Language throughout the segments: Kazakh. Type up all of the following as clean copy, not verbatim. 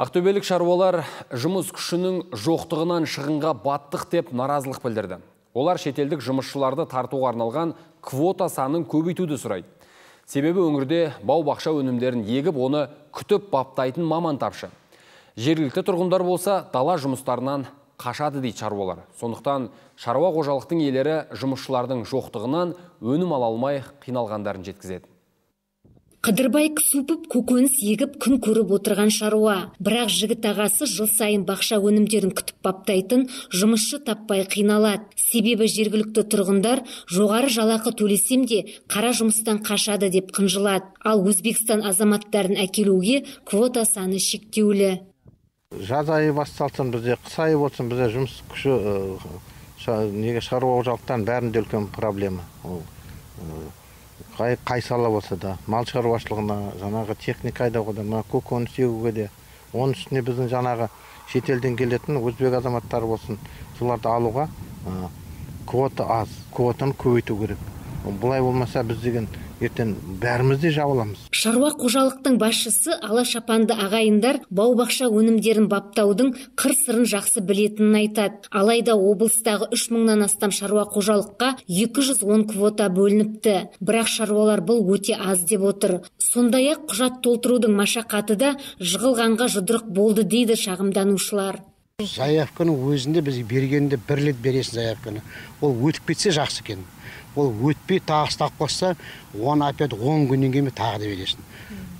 Ақтөбелік шаруалар жұмыс күшінің жоқтығынан шығынға баттық деп наразылық білдірді. Олар шетелдік жұмысшыларды тартуға арналған квота санын көбейтуді сұрайды. Себебі өңірде бау-бақша өнімдерін егіп, оны күтіп баптайтын маман тапшы. Жергілікті тұрғындар болса, дала жұмыстарынан қашады дейді шаруалар. Сондықтан шаруа қожалықтың иелері жұмысшылардың жоқтығынан өнім ала алмай қиналғандарын жеткізеді. Қыдырбай Ксупов көкөніс егіп күн көріп отырған шаруа. Бірақ жігіт ағасы жыл сайын бақша өнімдерін күтіп баптайтын жұмысшы таппай қиналады. Себебі жергілікті тұрғындар жоғары жалақы төлесем де қара жұмыстан қашады деп қынжылады. Ал Өзбекстан азаматтарын әкелуге квота саны шектеулі. Жаз айы басталсын, бізде қыс айы болсын, бізде жұмыс күші шаруа қожалықтан бәрінде үлкен проблема. Қай сала болса да, Малшар Вашлахына жаңағы техника айдауға да, мына көкөніс егуге де, оның үстіне біздің жаңағы шетелден келетін өзбек азаматтары болсын, соларды алуға квота аз, квотаны көбейту керек. Бұлай болмаса біз деген ертең бәрімізді жабыламыз. Шаруа қожалықтың басшысы Ала Шапанды Ағайындар бау-бақша өнімдерін баптаудың қыр-сырын жақсы білетінін айтады. Алайда облыстағы 3.000-нан астам шаруа қожалыққа 210 квота бөлініпті. Бірақ шаруалар бұл өте аз деп отыр. Сондай-ақ құжат толтырудың машақаты да жығылғанға жұдырық болды дейді шағымданушылар. Заявканы өзінде біз бергенде бір рет бересің заявканы. Ол өтіп кетсе жақсы екен. Ол өтпей тағы ұстап қойса, оны опять 10 күннен кейін тағы да бересің.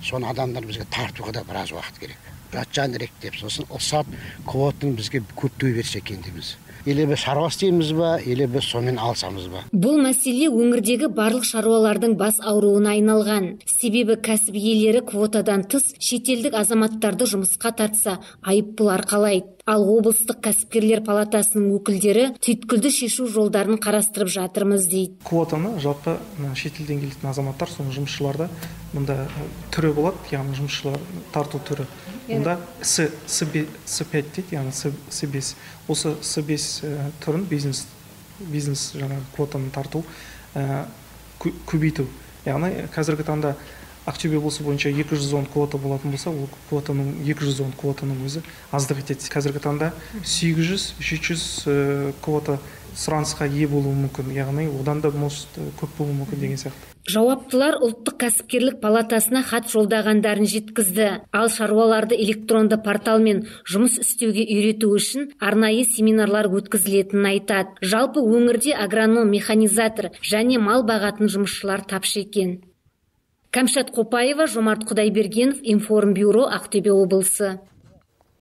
Соны адамдар бізге тартуға да біраз уақыт керек. Жатжан рек деп, сосын ұлсат квотаны бізге көптеу берсе екен дейміз. Еле біз шаруа істейміз ба, еле біз сомен алсамыз ба. Бұл мәселе өңірдегі барлық шаруалардың бас ауруына айналған. Себебі кәсіп иелері квотадан тыс шетелдік азаматтарды жұмысқа тартса, айыппұл арқалайды. Ал облыстық кәсіпкерлер палатасының өкілдері түйткілді шешу жолдарын қарастырып жатырмыз дейді. Квотаны жалпы шетелден келетін азаматтар, соның жұмысшыларда мұнда түрі болады, яғни жұмысшылар тарту түрі. Мұнда С5 дейді, яғни С5. Осы С5 түрін бизнес жаңағы квотаны тарту көбейту. Яғни қазіргі таңда Ақтөбе облысы бойынша 210 квота болатын болса, ол квотаның 210 квотаның өзі аздық етеді. Қазіргі таңда 800-300 квота сұранысқа ие болуы мүмкін, яғни одан да көп болуы мүмкін деген сияқты. Жауаптылар ұлттық кәсіпкерлік палатасына хат жолдағандарын жеткізді. Ал шаруаларды электронды порталмен жұмыс істеуге үйрету үшін арнайы семинарлар өткізілетінін айтады. Жалпы өңірде агроном, механизатор және мал бағатын жұмысшылар тапшы екен. Камшат Копаева, Жомарт Құдайберген, Информбюро, Ақтөбе облысы.